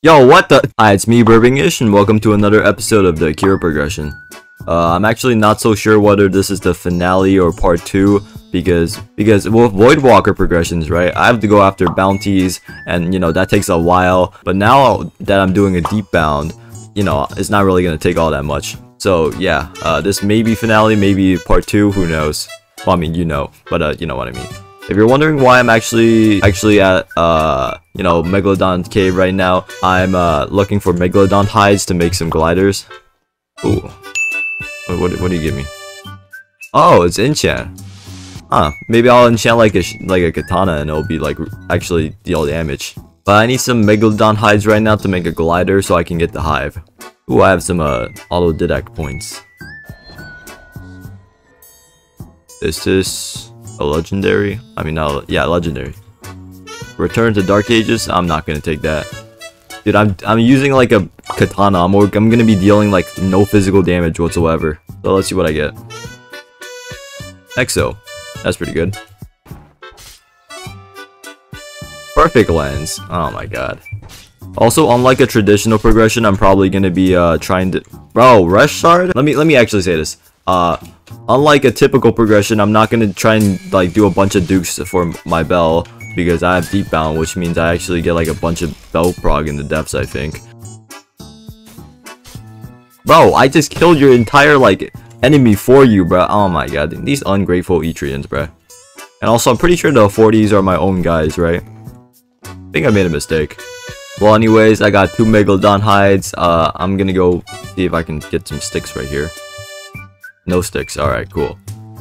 Yo, what the— Hi, it's me, Burbingish, and welcome to another episode of the Akira progression. I'm actually not so sure whether this is the finale or part 2, because well, Voidwalker progressions, right? I have to go after bounties, and, you know, that takes a while. But now that I'm doing a deep bound, you know, it's not really gonna take all that much. So, yeah, this may be finale, maybe part 2, who knows? Well, I mean, you know, but you know what I mean. If you're wondering why I'm actually at, you know, Megalodon cave right now, I'm, looking for Megalodon hides to make some gliders. Ooh. What do you give me? Oh, it's enchant. Huh. Maybe I'll enchant like a katana and it'll be, like, actually deal damage. But I need some Megalodon hides right now to make a glider so I can get the hive. Ooh, I have some, autodidact points. This is... a legendary? I mean, not, yeah, legendary. Return to Dark Ages? I'm not gonna take that. Dude, I'm using like a katana. I'm gonna be dealing like no physical damage whatsoever. So let's see what I get. Exo. That's pretty good. Perfect lens. Oh my god. Also, unlike a traditional progression, I'm probably gonna be trying to— Bro, rush shard? Let me actually say this. Unlike a typical progression, I'm not gonna try and like do a bunch of dukes for my bell because I have deep bound, which means I actually get like a bunch of bell prog in the depths, I think. Bro, I just killed your entire like enemy for you, bro. Oh my god, these ungrateful Etreans, bro. And also, I'm pretty sure the 40s are my own guys, right? I think I made a mistake. Well, anyways, I got 2 Megalodon hides. I'm gonna go see if I can get some sticks right here. No sticks, alright, cool.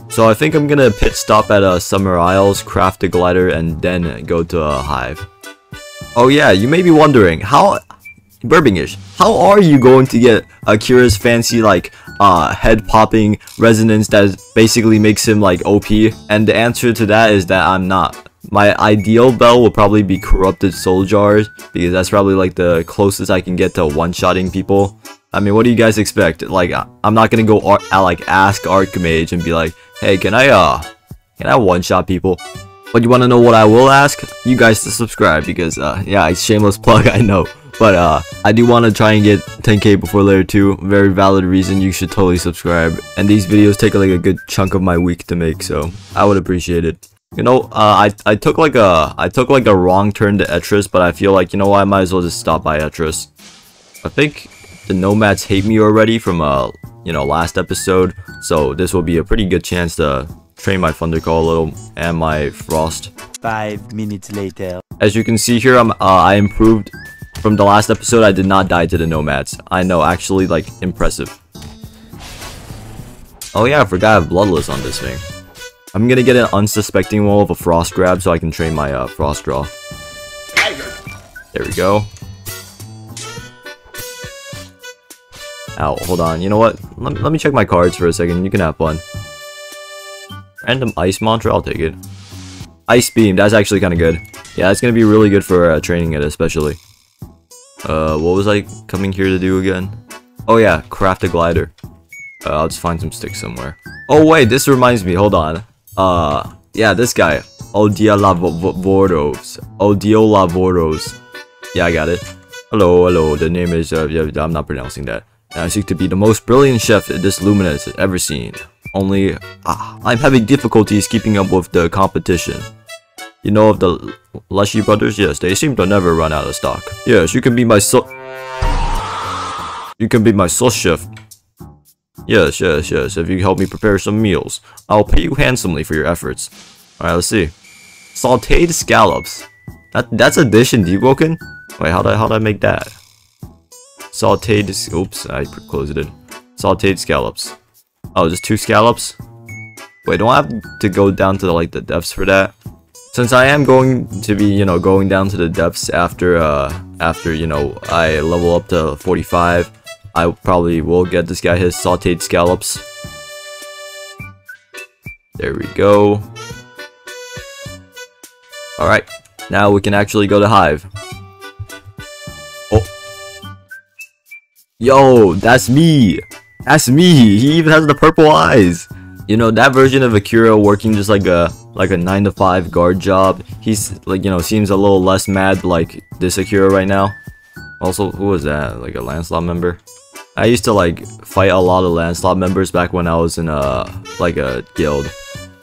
So I think I'm gonna pit stop at Summer Isles, craft a glider, and then go to a hive. Oh yeah, you may be wondering, how... Burbingish, how are you going to get Akira's fancy, like, head-popping resonance that basically makes him, like, OP? And the answer to that is that I'm not. My ideal bell will probably be Corrupted Soul Jars, because that's probably, like, the closest I can get to one-shotting people. I mean, what do you guys expect? Like, I'm not gonna go ask Archmage and be like, hey, can I one-shot people? But you wanna know what I will ask? You guys to subscribe because, yeah, it's shameless plug, I know. But, I do wanna try and get 10k before layer 2. Very valid reason, you should totally subscribe. And these videos take, like, a good chunk of my week to make, so I would appreciate it. You know, I took, like, a wrong turn to Etrus, but I feel like, you know what, I might as well just stop by Etrus. I think... the nomads hate me already from you know, last episode, so this will be a pretty good chance to train my thundercall a little and my frost. 5 minutes later, as you can see here, I improved from the last episode. I did not die to the nomads. I know, actually, like, impressive. Oh yeah, I forgot I have bloodless on this thing. I'm gonna get an unsuspecting wall of a frost grab so I can train my frostdraw. There we go. Ow, hold on, you know what? Let me check my cards for a second, you can have fun. Random ice mantra, I'll take it. Ice beam, that's actually kind of good. Yeah, it's gonna be really good for training it, especially. What was I coming here to do again? Oh yeah, craft a glider. I'll just find some sticks somewhere. Oh wait, this reminds me, hold on. Yeah, this guy. Odia Lavoros. Odia Lavoros. Yeah, I got it. Hello, hello, the name is, yeah, I'm not pronouncing that. And I seek to be the most brilliant chef this Lumina has ever seen. Only, I'm having difficulties keeping up with the competition. You know of the Lushy Brothers? Yes, they seem to never run out of stock. Yes, you can be my sous chef. Yes, yes, yes, if you help me prepare some meals. I'll pay you handsomely for your efforts. Alright, let's see. Sauteed scallops. That's a dish in Deepwoken? Wait, how'd I make that? Sauteed, oops, I closed it. Sauteed scallops. Oh, just 2 scallops? Wait, don't I have to go down to like the depths for that? Since I am going to be, you know, going down to the depths after you know, I level up to 45, I probably will get this guy his sauteed scallops. There we go. All right, now we can actually go to hive. Yo, that's me! That's me! He even has the purple eyes! You know, that version of Akira working just like a 9-to-5 guard job, he's, like, you know, seems a little less mad like this Akira right now. Also, who was that? Like a Lancelot member? I used to like fight a lot of Lancelot members back when I was in a guild.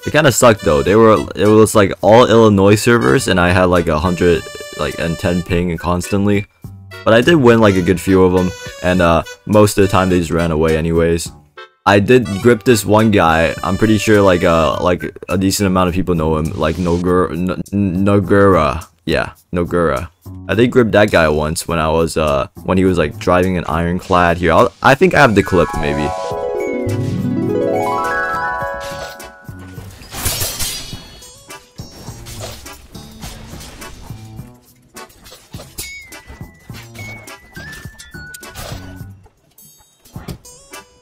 It kind of sucked though. It was like all Illinois servers, and I had like 110 ping constantly. But I did win like a good few of them, and most of the time they just ran away anyways. I did grip this one guy. I'm pretty sure like a decent amount of people know him, like Nogura. Yeah, Nogura. I did grip that guy once when I was when he was like driving an ironclad here. I think I have the clip maybe.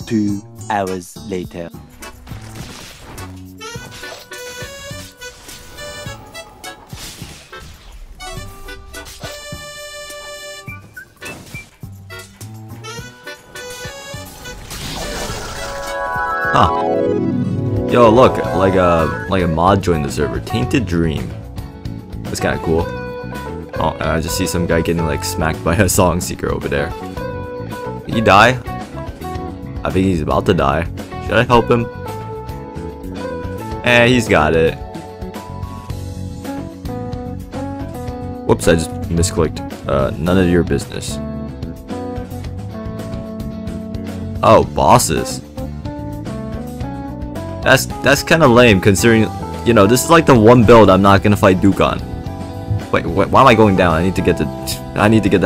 Two hours later. Huh. Yo, look, like a mod joined the server. Tainted Dream. That's kind of cool. Oh, I just see some guy getting like smacked by a song seeker over there. Did he die? I think he's about to die. Should I help him? Eh, he's got it. Whoops, I just misclicked. None of your business. Oh, bosses. That's kind of lame considering, you know, this is like the one build I'm not gonna fight Duke on. Wait, why am I going down? I need to get the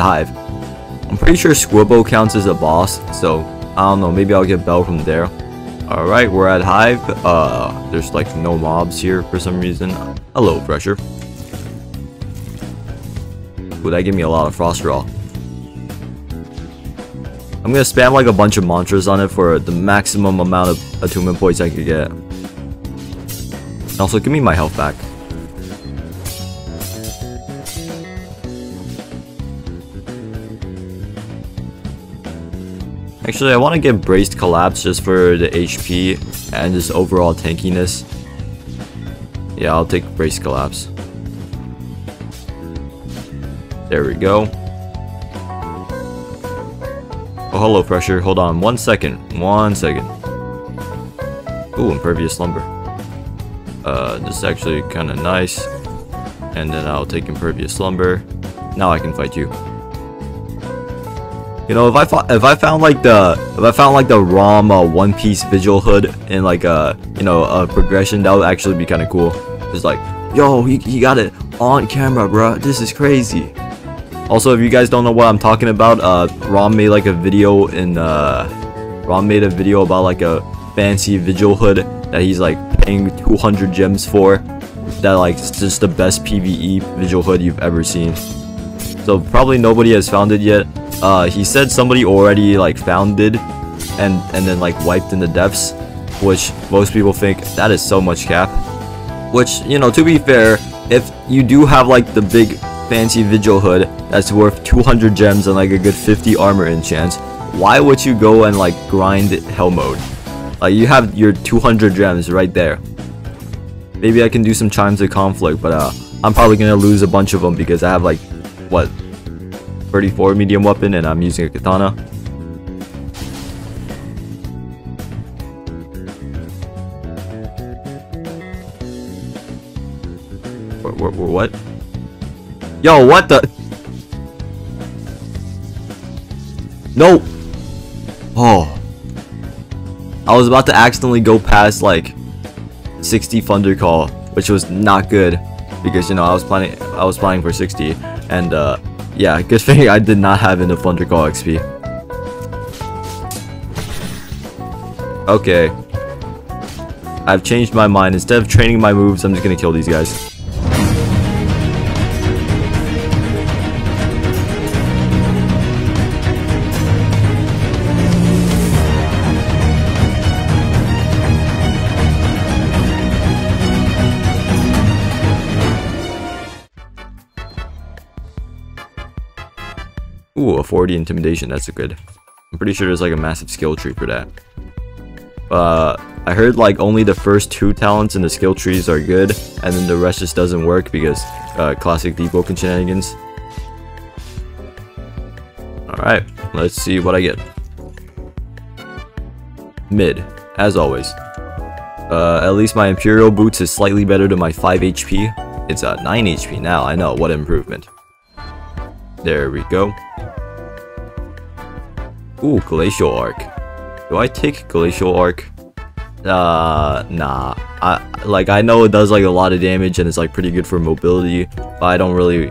hive. I'm pretty sure Squibble counts as a boss, so I don't know. Maybe I'll get Bell from there. All right, we're at hive. There's like no mobs here for some reason. A little pressure. Ooh, that gave me a lot of frostdraw. I'm gonna spam like a bunch of mantras on it for the maximum amount of attunement points I could get. And also, give me my health back. Actually, I want to get Braced Collapse just for the HP and just overall tankiness. Yeah, I'll take Braced Collapse. There we go. Oh, hello, pressure. Hold on one second. Ooh, impervious slumber. This is actually kind of nice. And then I'll take impervious slumber. Now I can fight you. You know, if I found like the Rom One Piece Vigil hood in like a progression, that would actually be kind of cool. Just like, yo, he got it on camera, bruh. This is crazy. Also, if you guys don't know what I'm talking about, Rom made a video about like a fancy Vigil hood that he's like paying 200 gems for. That like it's just the best PvE Vigil hood you've ever seen. So probably nobody has found it yet. He said somebody already like found it and then like wiped in the depths, which most people think that is so much cap. Which, you know, to be fair, if you do have like the big fancy Vigil hood that's worth 200 gems and like a good 50 armor enchants, why would you go and like grind hell mode? Like, you have your 200 gems right there. Maybe I can do some Chimes of Conflict, but I'm probably gonna lose a bunch of them because I have like, what, 34 medium weapon and I'm using a katana. What? Yo, what the? No! Oh. I was about to accidentally go past like 60 thundercall, which was not good because, you know, I was planning for 60, and yeah, good thing I did not have enough thundercall XP. Okay. I've changed my mind. Instead of training my moves, I'm just gonna kill these guys. Ooh, a 40 intimidation, that's a good. I'm pretty sure there's like a massive skill tree for that. I heard like only the first two talents in the skill trees are good, and then the rest just doesn't work because classic Deepwoken shenanigans. Alright, let's see what I get. Mid, as always. At least my Imperial Boots is slightly better than my 5 HP. It's 9 HP now, I know, what improvement. There we go. Ooh, Glacial Arc. Do I take Glacial Arc? Nah. I know it does like a lot of damage and it's like pretty good for mobility, but I don't really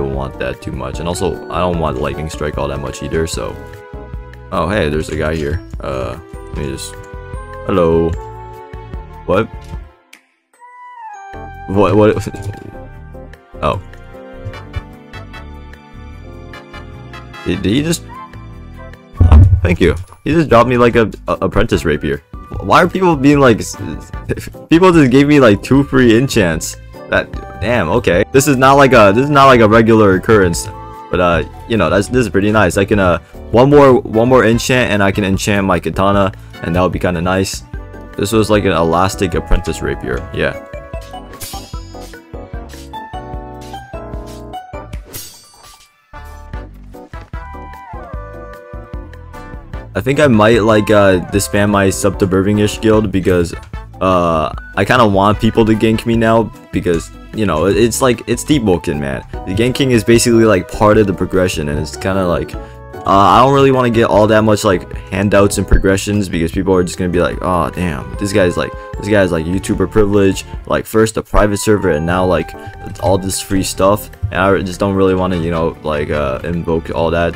want that too much. And also, I don't want Lightning Strike all that much either, so... Oh, hey, there's a guy here. Let me just... Hello. What? What? Oh. Did he just... Oh, thank you. He just dropped me like a apprentice rapier. Why are people being like... People just gave me like 2 free enchants. That... Damn, okay. This is not like a regular occurrence. But you know, this is pretty nice. I can one more enchant and I can enchant my katana, and that would be kind of nice. This was like an elastic apprentice rapier, yeah. I think I might like disband my sub to Burbingish guild because I kind of want people to gank me now because, you know, it's Deepwoken, man. The ganking is basically like part of the progression, and it's kind of like I don't really want to get all that much like handouts and progressions because people are just gonna be like, oh damn, this guy's like YouTuber privilege, like first a private server and now like all this free stuff, and I just don't really want to, you know, like invoke all that.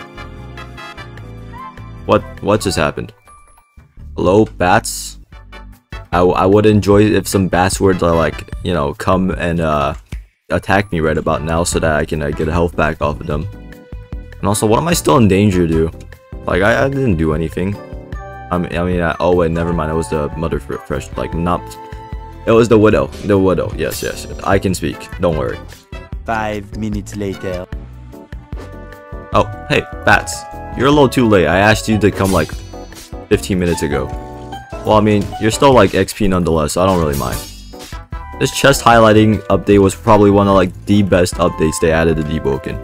What just happened? Hello, bats. I would enjoy if some bats were to, like, you know, come and attack me right about now so that I can get health back off of them. And also, what am I still in danger to? Like, I didn't do anything. Oh wait, never mind. It was the mother fresh, like, not. It was the widow. The widow. Yes, yes. I can speak. Don't worry. 5 minutes later. Oh, hey, bats. You're a little too late. I asked you to come like 15 minutes ago. Well, I mean, you're still like XP nonetheless, so I don't really mind. This chest highlighting update was probably one of like the best updates they added to Deepwoken.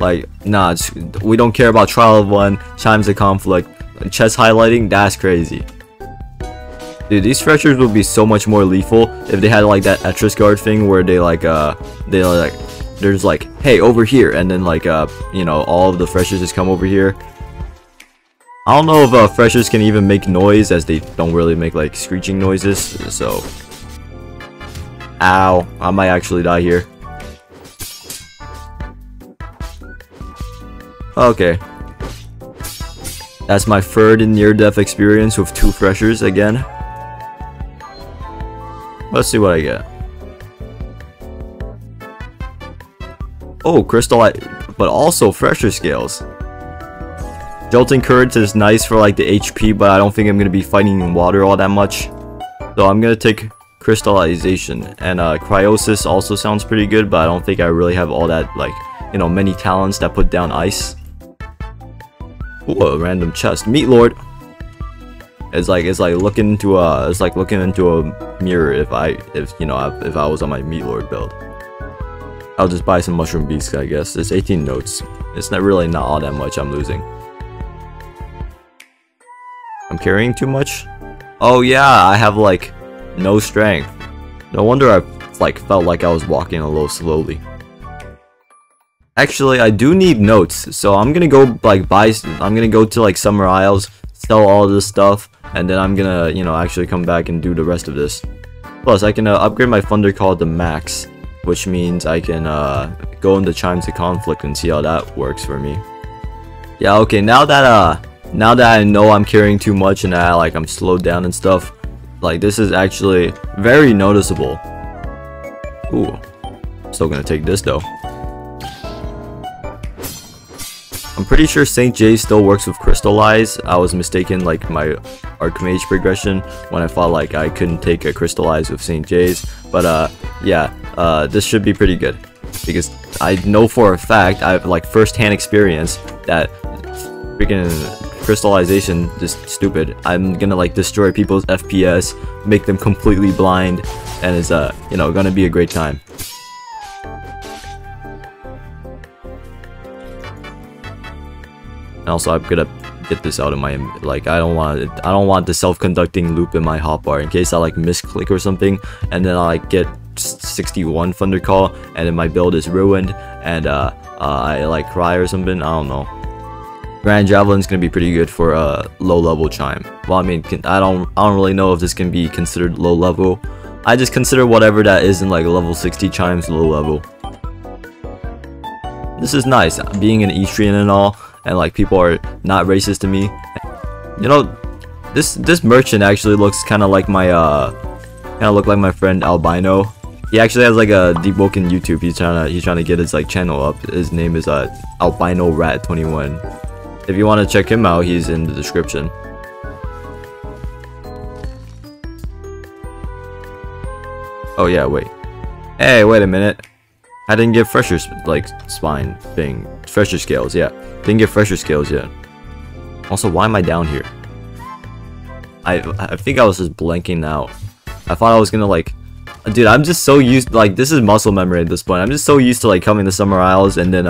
Like, nah, we don't care about Trial of One, Chimes of Conflict, chest highlighting, that's crazy. Dude, these threshers would be so much more lethal if they had like that Etrus guard thing where there's like, hey, over here, and then like, you know, all of the freshers just come over here. I don't know if freshers can even make noise, as they don't really make like screeching noises, so... Ow, I might actually die here. Okay. That's my 3rd near-death experience with 2 freshers again. Let's see what I get. Oh, but also fresher scales. Jolting Current is nice for like the HP, but I don't think I'm gonna be fighting in water all that much. So I'm gonna take Crystallization, and Cryosis also sounds pretty good, but I don't think I really have all that, like, you know, many talents that put down ice. Ooh, a random chest, Meat Lord. It's like looking into a mirror. If I was on my Meat Lord build. I'll just buy some mushroom beasts, I guess. It's 18 notes. It's not all that much I'm losing. I'm carrying too much? Oh yeah, I have like no strength. No wonder I like felt like I was walking a little slowly. Actually, I do need notes, so I'm gonna go like I'm gonna go to like Summer Isles, sell all this stuff, and then I'm gonna, you know, actually come back and do the rest of this. Plus, I can upgrade my Thundercall to max, which means I can go into Chimes of Conflict and see how that works for me. Yeah, okay, now that I know I'm carrying too much and I'm slowed down and stuff, like, this is actually very noticeable. Ooh, still gonna take this though. I'm pretty sure St. J still works with Crystallize. I was mistaken, like, my Archmage progression when I thought, like, I couldn't take a Crystallize with St. J's. But, yeah, this should be pretty good. Because I know for a fact, I have, like, first-hand experience that freaking Crystallization is stupid. I'm gonna, like, destroy people's FPS, make them completely blind, and it's, you know, gonna be a great time. And also, I'm gonna get this out of my, like, I don't want the self-conducting loop in my hotbar in case I like misclick or something, and then I like get 61 thundercall, and then my build is ruined, and I like cry or something. I don't know. Grand Javelin's gonna be pretty good for a low-level chime. Well, I mean, I don't really know if this can be considered low-level. I just consider whatever that is in like level 60 chimes low-level. This is nice, being an Etrean and all, and like people are not racist to me. You know, this merchant actually looks kind of like my kind of like my friend Albino. He actually has like a Deepwoken YouTube. He's trying to get his like channel up. His name is Albino Rat21. If you want to check him out, he's in the description. Oh yeah, wait. Hey, wait a minute. I didn't get fresher like spine thing. Fresher scales, yeah. Didn't get fresher scales yet. Also, why am I down here? I think I was just blanking out. I thought I was gonna like, dude, I'm just so used, like, this is muscle memory at this point. I'm just so used to like coming to Summer Isles and then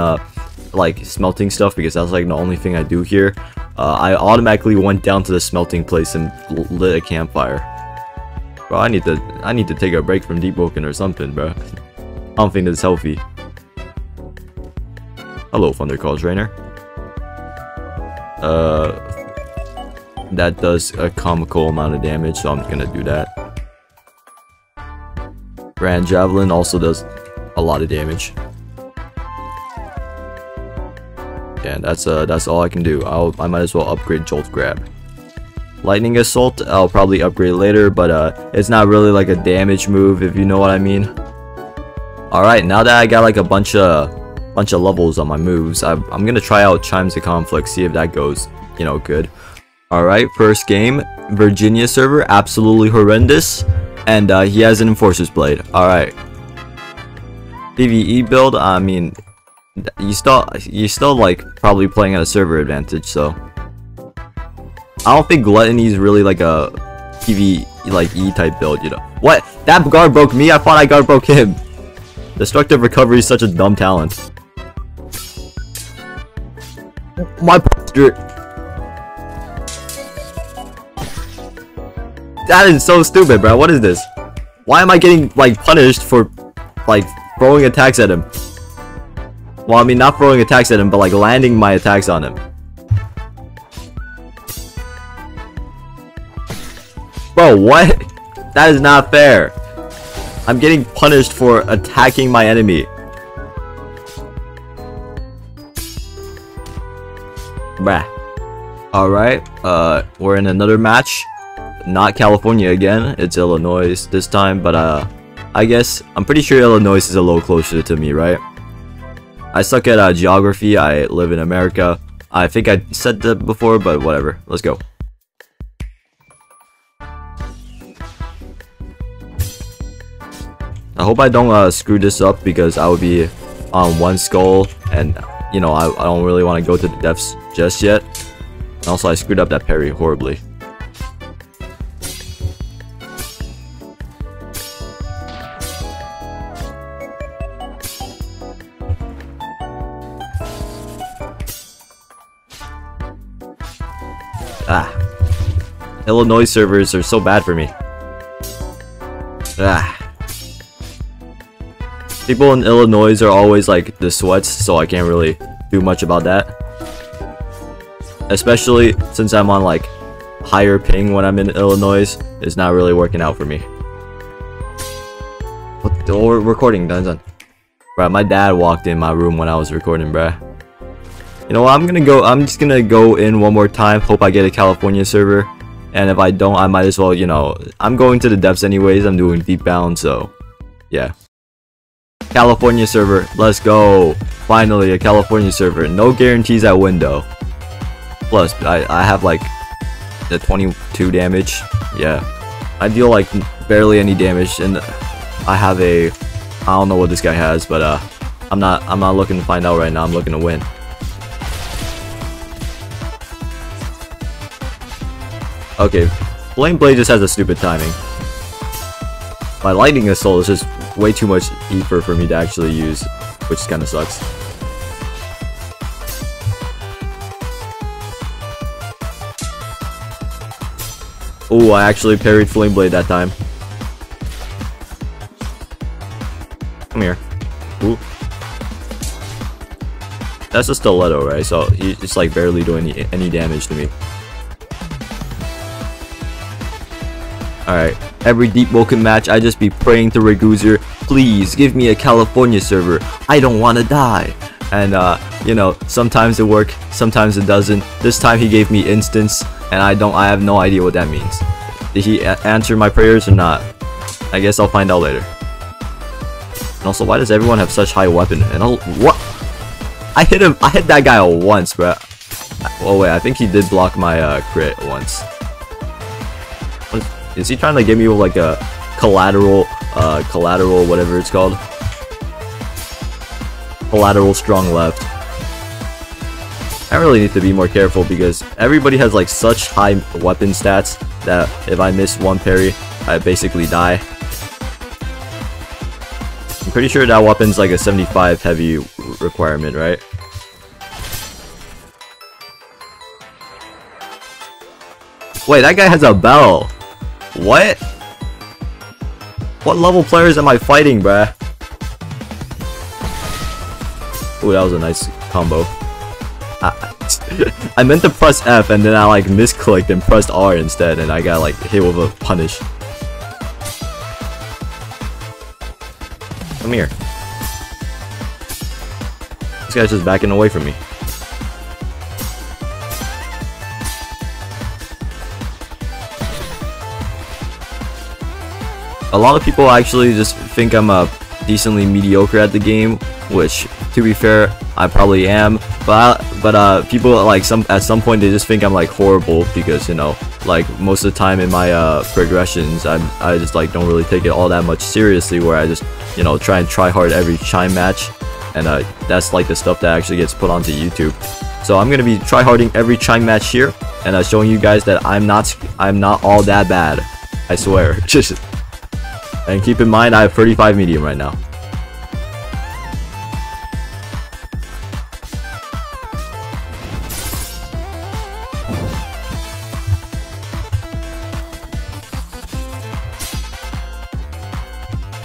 like smelting stuff, because that's like the only thing I do here. I automatically went down to the smelting place and lit a campfire. Bro, I need to take a break from Deepwoken or something, bro. I don't think that's healthy. Hello, Thundercall Trainer. That does a comical amount of damage, so I'm just gonna do that. Grand Javelin also does a lot of damage. And that's all I can do. I might as well upgrade Jolt Grab. Lightning Assault, I'll probably upgrade later, but it's not really like a damage move, if you know what I mean. Alright, now that I got like a bunch of levels on my moves, I'm gonna try out Chimes of Conflict, see if that goes, you know, good. Alright, first game, Virginia server, absolutely horrendous, and he has an Enforcer's Blade. Alright. PvE build, I mean, you still like probably playing at a server advantage, so. I don't think Gluttony is really like a PvE like E type build, you know. What? That guard broke me? I thought I guard broke him. Destructive Recovery is such a dumb talent. My posture. That is so stupid, bro. What is this? Why am I getting like punished for like throwing attacks at him? Well, I mean, not throwing attacks at him, but like landing my attacks on him. Bro, what? That is not fair. I'm getting punished for attacking my enemy. Bruh. Alright, we're in another match. Not California again, it's Illinois this time, but I guess, I'm pretty sure Illinois is a little closer to me, right? I suck at geography, I live in America. I think I said that before, but whatever, let's go. I hope I don't screw this up, because I would be on one skull, and you know, I don't really want to go to the depths just yet. And also, I screwed up that parry horribly. Ah, Illinois servers are so bad for me. Ah. People in Illinois are always like the sweats, so I can't really do much about that. Especially since I'm on like higher ping when I'm in Illinois, it's not really working out for me. What? Oh, we're recording, done. Bruh, my dad walked in my room when I was recording, bruh. You know what? I'm just gonna go in one more time. Hope I get a California server, and if I don't, I might as well. You know, I'm going to the depths anyways. I'm doing deep bound, so yeah. California server, let's go! Finally, a California server. No guarantees at window. Plus, I have like the 22 damage. Yeah, I deal like barely any damage, and I have a, I don't know what this guy has, but I'm not looking to find out right now. I'm looking to win. Okay, Flame Blade just has a stupid timing. My Lightning Assault is just way too much ether for me to actually use, which kind of sucks. Oh, I actually parried Flame Blade that time. Come here. Ooh. That's a stiletto, right? So it's like barely doing any damage to me. Alright, every Deepwoken match I just be praying to Raguzer, please give me a California server, I don't want to die. And you know, sometimes it works, sometimes it doesn't. This time he gave me instance, and I have no idea what that means. Did he answer my prayers or not? I guess I'll find out later. And also, why does everyone have such high weapon? And what? I hit him. I hit that guy once, bro. Oh wait, I think he did block my crit once. Is he trying to give me like a collateral, whatever it's called? Collateral strong left. I really need to be more careful because everybody has like such high weapon stats that if I miss one parry, I basically die. I'm pretty sure that weapon's like a 75 heavy requirement, right? Wait, that guy has a bell. What? What level players am I fighting, bruh? Ooh, that was a nice combo. I meant to press F and then I like misclicked and pressed R instead and I got like hit with a punish. Come here. This guy's just backing away from me. A lot of people actually just think I'm decently mediocre at the game, which, to be fair, I probably am. But people like at some point they just think I'm like horrible because, you know, like most of the time in my progressions, I just like don't really take it all that much seriously. Where I just, you know, try hard every chime match, and that's like the stuff that actually gets put onto YouTube. So I'm gonna be tryharding every chime match here, and showing you guys that I'm not all that bad. I swear. Just. And keep in mind, I have 35 medium right now.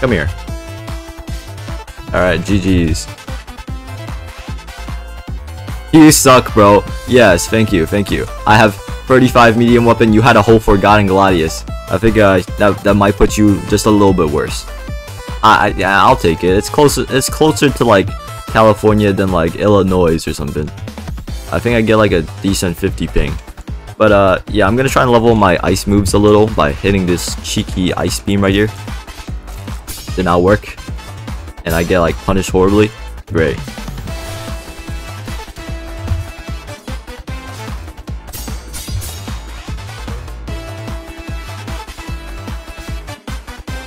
Come here. Alright, GG's. You suck, bro. Yes, thank you, thank you. I have 35 medium weapon, you had a whole Forgotten Gladius. I think that might put you just a little bit worse. I'll take it. It's closer to like California than like Illinois or something. I think I get like a decent 50 ping. But yeah, I'm gonna try and level my ice moves a little by hitting this cheeky ice beam right here. Did not work, and I get like punished horribly. Great.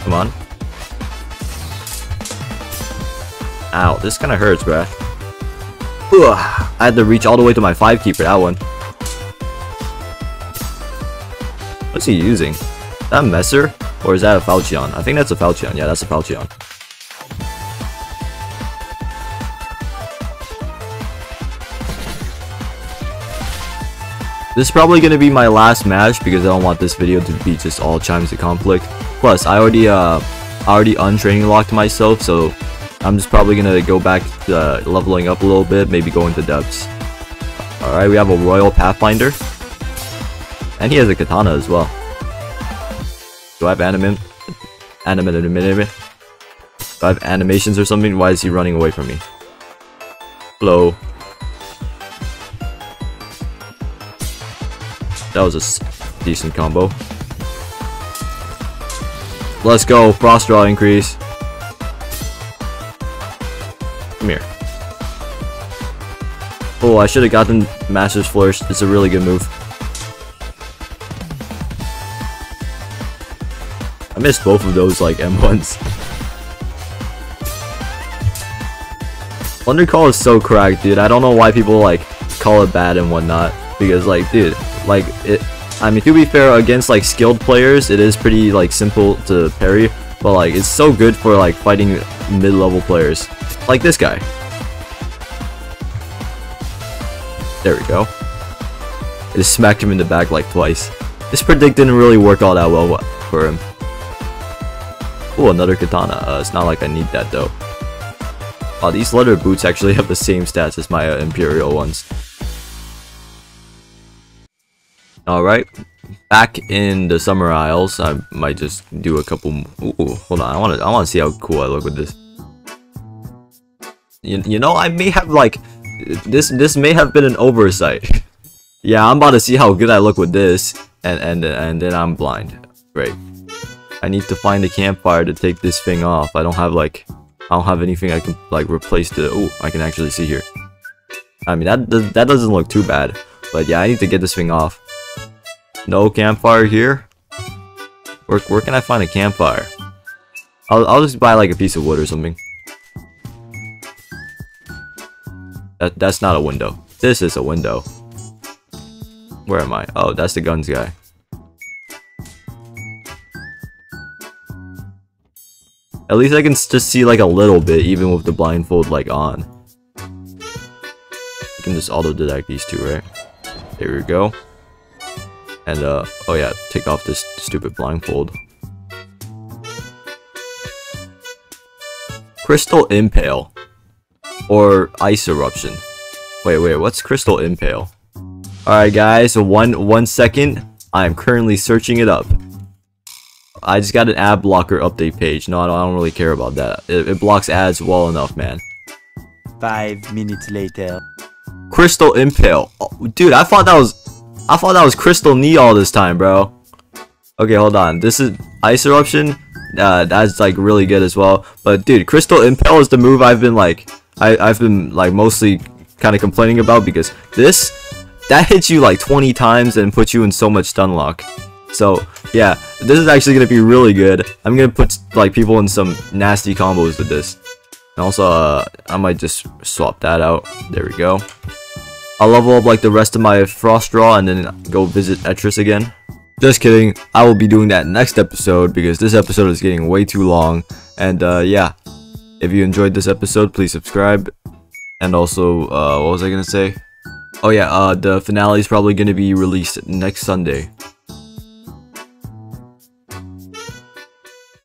Come on. Ow, this kind of hurts, bruh. Ugh, I had to reach all the way to my 5-key for that one. What's he using? Is that a Messer? Or is that a Falchion? I think that's a Falchion. Yeah, that's a Falchion. This is probably going to be my last match because I don't want this video to be just all chimes to conflict. Plus, I already untraining locked myself, so I'm just probably gonna go back to leveling up a little bit, maybe go into depths. All right, we have a Royal Pathfinder, and he has a katana as well. Do I have Do I have animations or something? Why is he running away from me? Hello. That was a decent combo. Let's go, frostdraw increase. Come here. Oh, I should have gotten Master's Flourish. It's a really good move. I missed both of those like M1s. Thundercall is so cracked, dude. I don't know why people like call it bad and whatnot. Because like, dude, like it. I mean, to be fair, against like skilled players, it is pretty like simple to parry, but like it's so good for like fighting mid-level players, like this guy. There we go. It just smacked him in the back like twice. This predict didn't really work all that well for him. Ooh, another katana. It's not like I need that though. Wow, these leather boots actually have the same stats as my Imperial ones. Alright, back in the Summer Isles. I might just do a couple. Ooh, hold on. I want to see how cool I look with this. You know, I may have like this may have been an oversight. Yeah, I'm about to see how good I look with this, and then I'm blind. Great. I need to find a campfire to take this thing off. I don't have like, I don't have anything I can like replace the. Ooh, I can actually see here. I mean that doesn't look too bad, but yeah, I need to get this thing off. No campfire here. Where can I find a campfire? I'll just buy like a piece of wood or something. That's not a window. This is a window. Where am I? Oh, that's the guns guy. At least I can just see like a little bit even with the blindfold like on. You can just auto detect these two, right? There we go. And oh yeah, take off this stupid blindfold. Crystal Impale. Or Ice Eruption. Wait, what's Crystal Impale? Alright guys, so one second. I am currently searching it up. I just got an ad blocker update page. No, I don't really care about that. It blocks ads well enough, man. 5 minutes later. Crystal Impale. Oh, dude, I thought that was Crystal Knee all this time, bro. Okay, hold on. This is Ice Eruption. That's like really good as well. But dude, Crystal Impale is the move I've been like I've been mostly kind of complaining about, because that hits you like 20 times and puts you in so much stun lock. So yeah, this is actually gonna be really good. I'm gonna put like people in some nasty combos with this. And also, I might just swap that out. There we go. I'll level up like the rest of my Frostdraw and then go visit Etrus again. Just kidding. I will be doing that next episode because this episode is getting way too long. And yeah, if you enjoyed this episode, please subscribe. And also, what was I gonna say? Oh yeah, the finale is probably gonna be released next Sunday.